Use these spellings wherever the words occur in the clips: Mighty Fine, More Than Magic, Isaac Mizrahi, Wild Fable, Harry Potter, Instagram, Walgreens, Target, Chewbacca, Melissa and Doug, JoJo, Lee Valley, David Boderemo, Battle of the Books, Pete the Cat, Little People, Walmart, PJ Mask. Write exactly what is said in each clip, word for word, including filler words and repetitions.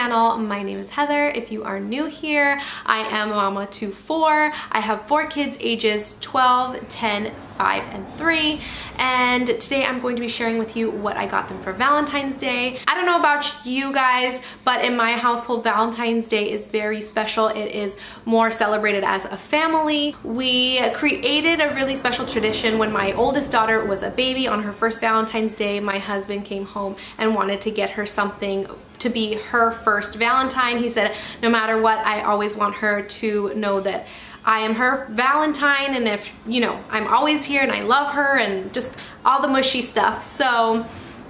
channel. My name is Heather. If you are new here, I am mama to four. I have four kids ages twelve, ten, five, and three, and today I'm going to be sharing with you what I got them for Valentine's Day. I don't know about you guys, but in my household, Valentine's Day is very special. It is more celebrated as a family. We created a really special tradition when my oldest daughter was a baby. On her first Valentine's Day, my husband came home and wanted to get her something to be her first Valentine. He said, no matter what, I always want her to know that I am her Valentine, and if, you know, I'm always here and I love her, and just all the mushy stuff. So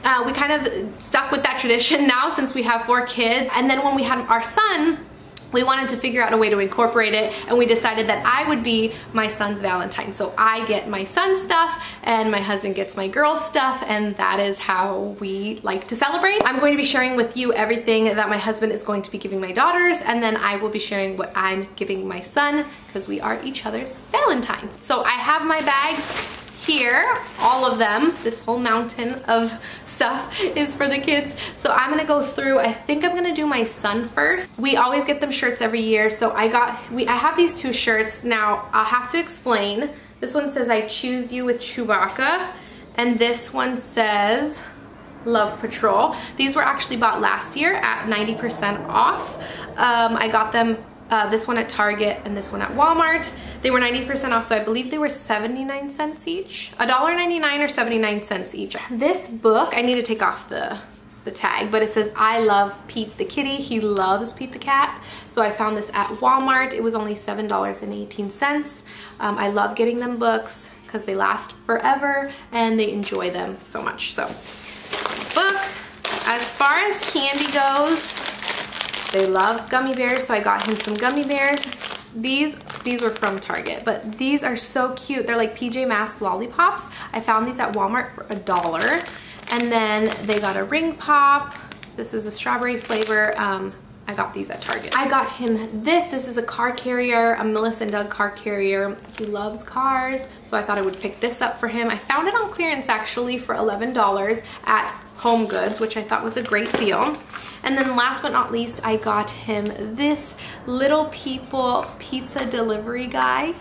uh, we kind of stuck with that tradition now since we have four kids. And then when we had our son, we wanted to figure out a way to incorporate it, and we decided that I would be my son's Valentine. So I get my son's stuff and my husband gets my girl's stuff, and that is how we like to celebrate. I'm going to be sharing with you everything that my husband is going to be giving my daughters, and then I will be sharing what I'm giving my son, because we are each other's Valentines. So I have my bags here, all of them. This whole mountain of stuff is for the kids. So I'm gonna go through. I think I'm gonna do my son first. We always get them shirts every year. So I got, we I have these two shirts. Now I'll have to explain. This one says I choose you with Chewbacca, and this one says Love Patrol. These were actually bought last year at ninety percent off. Um, I got them, uh, this one at Target and this one at Walmart. They were ninety percent off, so I believe they were seventy-nine cents each. a dollar ninety-nine or seventy-nine cents each. This book, I need to take off the, the tag, but it says, I love Pete the kitty. He loves Pete the cat. So I found this at Walmart. It was only seven dollars and eighteen cents. Um, I love getting them books because they last forever and they enjoy them so much. So book, as far as candy goes, they love gummy bears, so I got him some gummy bears. These these were from Target, but these are so cute. They're like P J Mask lollipops. I found these at Walmart for a dollar. And then they got a ring pop. This is a strawberry flavor. Um, I got these at Target. I got him this. This is a car carrier, a Melissa and Doug car carrier. He loves cars, so I thought I would pick this up for him. I found it on clearance actually for eleven dollars at Home Goods, which I thought was a great deal. And then last but not least, I got him this Little People pizza delivery guy.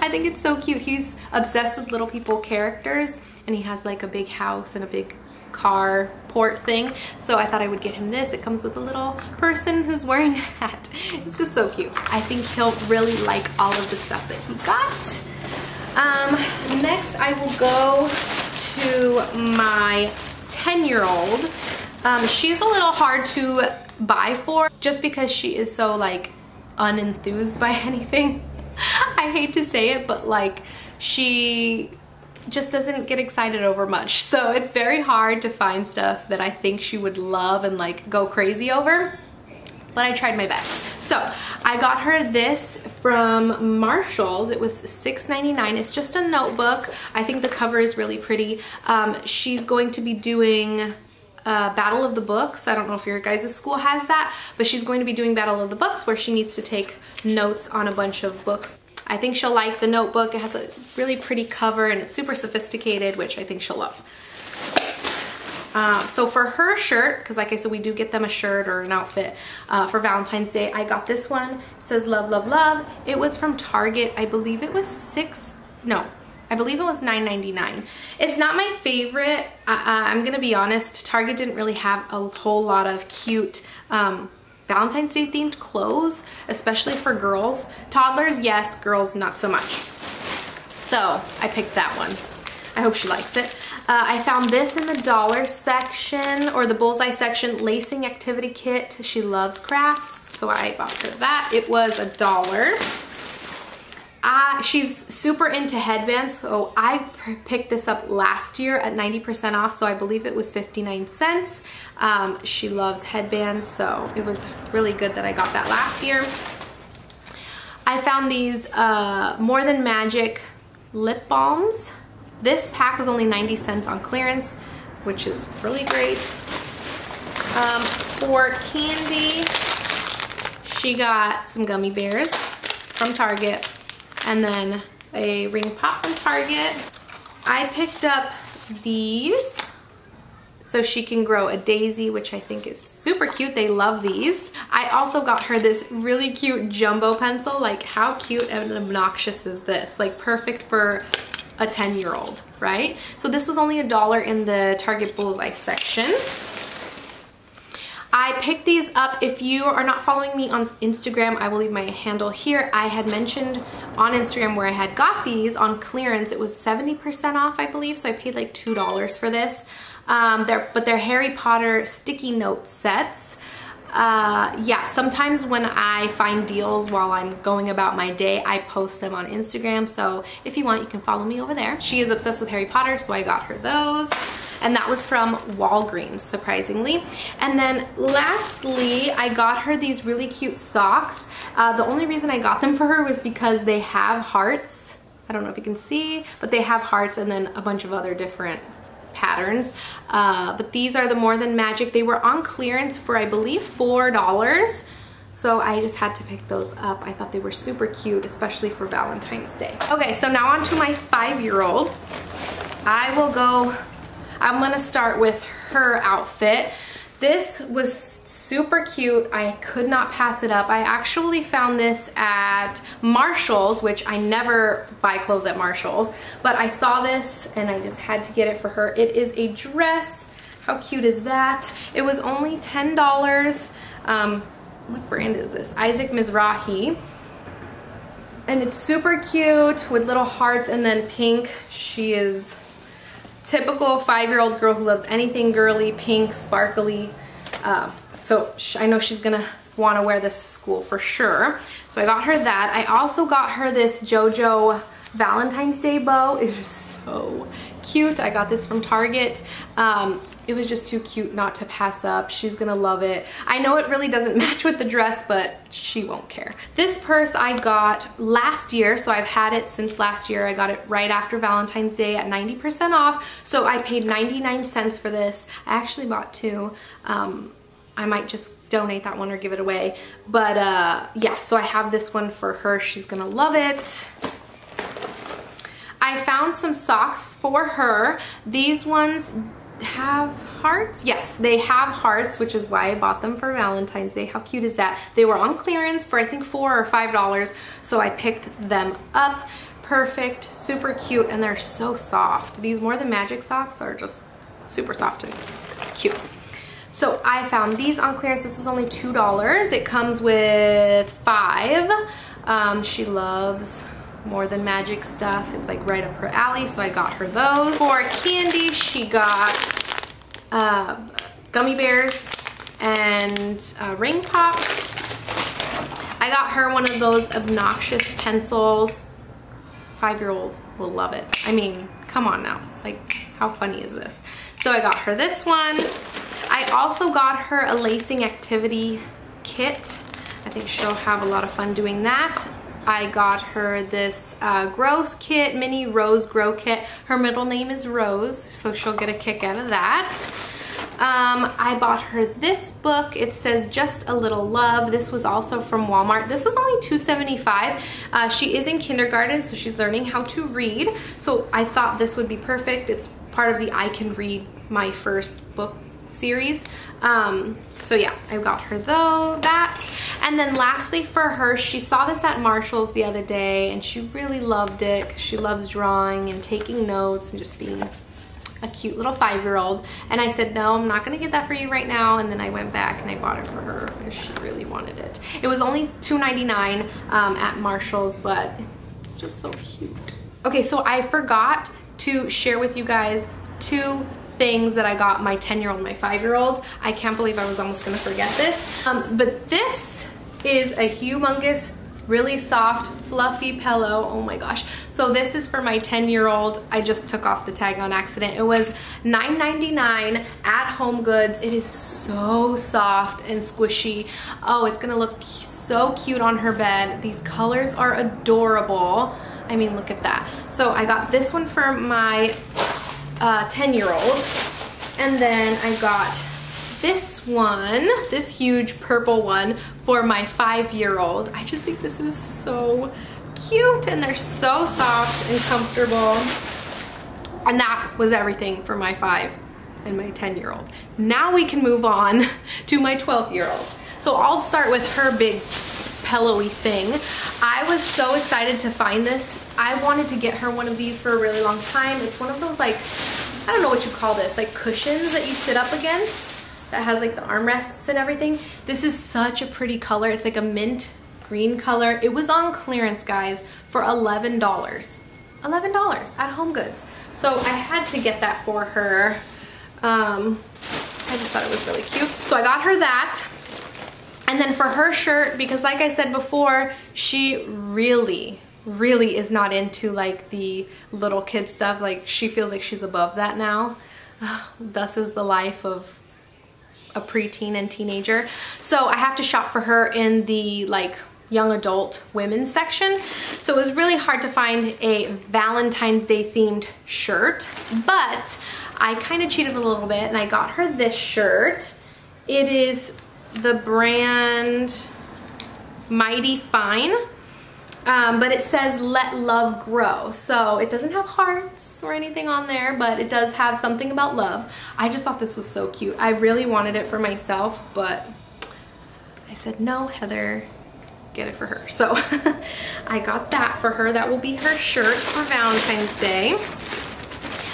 I think it's so cute. He's obsessed with Little People characters, and he has like a big house and a big car port thing. So I thought I would get him this. It comes with a little person who's wearing a hat. It's just so cute. I think he'll really like all of the stuff that he got. Um, next, I will go to my ten-year-old. Um, she's a little hard to buy for just because she is so like unenthused by anything. I hate to say it, but like she just doesn't get excited over much. So it's very hard to find stuff that I think she would love and like go crazy over, but I tried my best. So I got her this from Marshall's. It was six ninety-nine. It's just a notebook. I think the cover is really pretty. Um, she's going to be doing Uh, Battle of the Books. I don't know if your guys' school has that, but she's going to be doing Battle of the Books, where she needs to take notes on a bunch of books. I think she'll like the notebook. It has a really pretty cover and it's super sophisticated, which I think she'll love. Uh, so for her shirt, because like I said, we do get them a shirt or an outfit uh, for Valentine's Day, I got this one. It says Love, Love, Love. It was from Target. I believe it was six, no. I believe it was nine ninety-nine. It's not my favorite. Uh, I'm gonna be honest, Target didn't really have a whole lot of cute um, Valentine's Day themed clothes, especially for girls. Toddlers, yes, girls, not so much. So I picked that one. I hope she likes it. Uh, I found this in the dollar section, or the bullseye section, lacing activity kit. She loves crafts, so I bought her that. It was a dollar. Uh, she's super into headbands, so I picked this up last year at ninety percent off, so I believe it was fifty-nine cents. Um, she loves headbands, so it was really good that I got that last year. I found these uh, More Than Magic lip balms. This pack was only ninety cents on clearance, which is really great. Um, for candy, she got some gummy bears from Target, and then a ring pop from Target. I picked up these so she can grow a daisy, which I think is super cute. They love these. I also got her this really cute jumbo pencil. Like, how cute and obnoxious is this? Like, perfect for a ten year old, right? So this was only a dollar in the Target Bullseye section. I picked these up. If you are not following me on Instagram, I will leave my handle here. I had mentioned on Instagram where I had got these on clearance. It was seventy percent off, I believe, so I paid like two dollars for this. Um, they're, but they're Harry Potter sticky note sets. Uh, yeah, sometimes when I find deals while I'm going about my day, I post them on Instagram. So if you want, you can follow me over there. She is obsessed with Harry Potter, so I got her those. And that was from Walgreens, surprisingly. And then lastly, I got her these really cute socks. Uh, the only reason I got them for her was because they have hearts. I don't know if you can see, but they have hearts and then a bunch of other different patterns. Uh, but these are the More Than Magic. They were on clearance for, I believe, four dollars. So I just had to pick those up. I thought they were super cute, especially for Valentine's Day. Okay, so now on to my five year old. I will go... I'm gonna start with her outfit. This was super cute. I could not pass it up. I actually found this at Marshall's, which I never buy clothes at Marshall's, but I saw this and I just had to get it for her. It is a dress. How cute is that? It was only ten dollars. Um, what brand is this? Isaac Mizrahi. And it's super cute with little hearts and then pink. She is typical five year old girl who loves anything girly, pink, sparkly. Uh, so sh I know she's gonna wanna wear this to school for sure. So I got her that. I also got her this JoJo Valentine's Day bow. It is so cute. I got this from Target. Um, it was just too cute not to pass up. She's gonna love it. I know it really doesn't match with the dress, but she won't care. This purse I got last year, so I've had it since last year. I got it right after Valentine's Day at ninety percent off, so I paid ninety-nine cents for this. I actually bought two. Um, I might just donate that one or give it away. But uh, yeah, so I have this one for her. She's gonna love it. I found some socks for her. These ones have hearts. Yes, they have hearts, which is why I bought them for Valentine's Day. How cute is that? They were on clearance for I think four or five dollars, so I picked them up. Perfect, super cute, and they're so soft. These More Than Magic socks are just super soft and cute. So I found these on clearance. This is only two dollars. It comes with five. Um, she loves More Than Magic stuff. It's like right up her alley, so I got her those. For candy, she got uh, gummy bears and uh, ring pops. I got her one of those obnoxious pencils. Five year old will love it. I mean, come on now. Like, how funny is this? So I got her this one. I also got her a lacing activity kit. I think she'll have a lot of fun doing that. I got her this uh, Gross kit, mini Rose Grow kit. Her middle name is Rose, so she'll get a kick out of that. Um, I bought her this book. It says Just a Little Love. This was also from Walmart. This was only two seventy-five. Uh, she is in kindergarten, so she's learning how to read. So I thought this would be perfect. It's part of the I Can Read My First book series. Um, so yeah, I got her though that. And then lastly for her, she saw this at Marshall's the other day and she really loved it. She loves drawing and taking notes and just being a cute little five year old. And I said, no, I'm not gonna get that for you right now. And then I went back and I bought it for her because she really wanted it. It was only two ninety-nine um, at Marshall's, but it's just so cute. Okay, so I forgot to share with you guys two things that I got my ten year old, my five year old. I can't believe I was almost gonna forget this. Um, but this is a humongous, really soft, fluffy pillow. Oh my gosh. So this is for my ten year old. I just took off the tag on accident. It was nine ninety-nine at Home Goods. It is so soft and squishy. Oh, it's gonna look so cute on her bed. These colors are adorable. I mean, look at that. So I got this one for my Uh, ten year old, and then I got this one, this huge purple one for my five year old. I just think this is so cute and they're so soft and comfortable. And that was everything for my five and my ten year old. Now we can move on to my twelve year old. So I'll start with her big pillowy thing. I was so excited to find this. I wanted to get her one of these for a really long time. It's one of those, like, I don't know what you call this, like cushions that you sit up against that has like the armrests and everything. This is such a pretty color. It's like a mint green color. It was on clearance, guys, for eleven dollars. eleven dollars at Home Goods. So I had to get that for her. Um, I just thought it was really cute. So I got her that. And then for her shirt, because like I said before, she really, really is not into like the little kid stuff. Like she feels like she's above that now. Thus is the life of a preteen and teenager. So I have to shop for her in the like young adult women's section. So it was really hard to find a Valentine's Day themed shirt, but I kind of cheated a little bit and I got her this shirt. It is the brand Mighty Fine, um, but it says "Let Love Grow." So it doesn't have hearts or anything on there, but it does have something about love. I just thought this was so cute. I really wanted it for myself, but I said, no, Heather, get it for her. So I got that for her. That will be her shirt for Valentine's Day.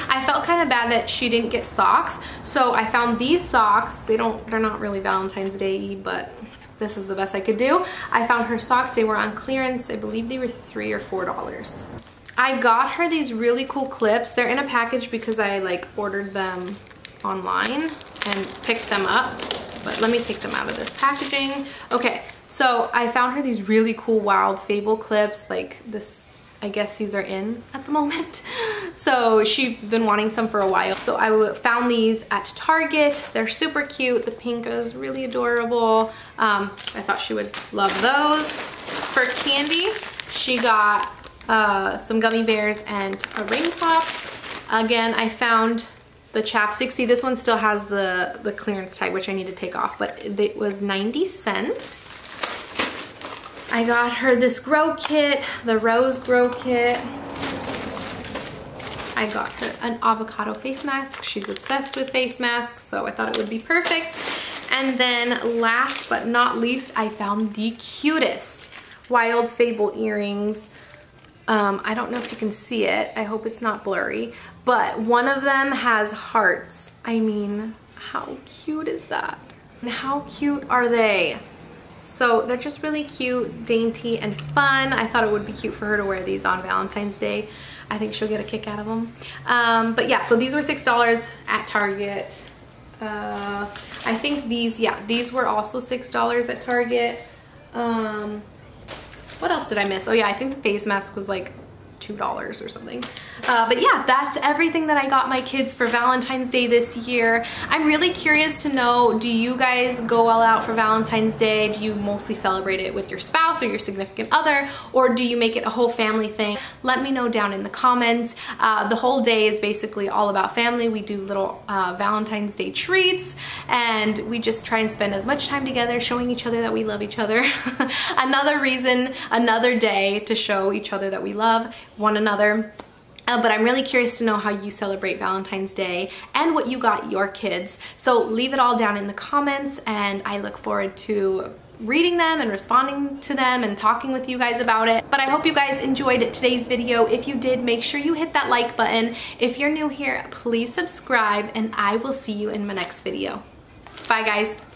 I felt kind of bad that she didn't get socks, so I found these socks. They don't, they're not really Valentine's Day-y, but this is the best I could do. I found her socks. They were on clearance. I believe they were three or four dollars. I got her these really cool clips. They're in a package because I like ordered them online and picked them up, but let me take them out of this packaging. Okay, so I found her these really cool Wild Fable clips, like this. I guess these are in at the moment. So she's been wanting some for a while. So I found these at Target. They're super cute. The pink is really adorable. Um, I thought she would love those. For candy, she got uh, some gummy bears and a ring pop. Again, I found the chapstick. See, this one still has the, the clearance tag, which I need to take off, but it was ninety cents. I got her this grow kit, the rose grow kit. I got her an avocado face mask. She's obsessed with face masks, so I thought it would be perfect. And then last but not least, I found the cutest Wild Fable earrings. Um, I don't know if you can see it. I hope it's not blurry, but one of them has hearts. I mean, how cute is that? And how cute are they? So they're just really cute, dainty, and fun. I thought it would be cute for her to wear these on Valentine's Day. I think she'll get a kick out of them. Um, but yeah, so these were six dollars at Target. Uh, I think these, yeah, these were also six dollars at Target. Um, what else did I miss? Oh yeah, I think the face mask was like two dollars or something. Uh, but yeah, that's everything that I got my kids for Valentine's Day this year. I'm really curious to know, do you guys go all out for Valentine's Day? Do you mostly celebrate it with your spouse or your significant other? Or do you make it a whole family thing? Let me know down in the comments. Uh, the whole day is basically all about family. We do little uh, Valentine's Day treats and we just try and spend as much time together showing each other that we love each other. Another reason, another day to show each other that we love one another. Uh, but I'm really curious to know how you celebrate Valentine's Day and what you got your kids. So leave it all down in the comments and I look forward to reading them and responding to them and talking with you guys about it. But I hope you guys enjoyed today's video. If you did, make sure you hit that like button. If you're new here, please subscribe and I will see you in my next video. Bye guys.